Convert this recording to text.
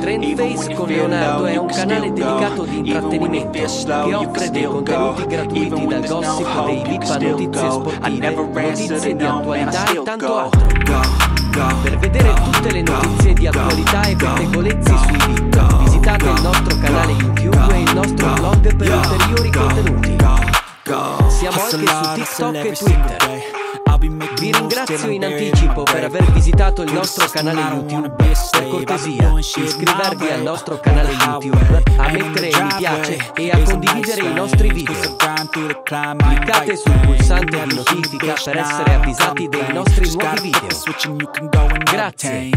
Trendface con Leonardo è un canale dedicato di intrattenimento che offre dei contenuti gratuiti dal gossip dei VIP a notizie sportive, notizie di attualità e tanto altro. Per vedere tutte le notizie di attualità e pettegolezzi sui VIP, visitate il nostro canale YouTube e il nostro blog per ulteriori contenuti. Siamo anche su TikTok e Twitter. Vi ringrazio in anticipo per aver visitato il nostro canale YouTube. Per cortesia, iscrivervi al nostro canale YouTube, a mettere mi piace e a condividere i nostri video. Cliccate sul pulsante di notifica per essere avvisati dei nostri nuovi video. Grazie.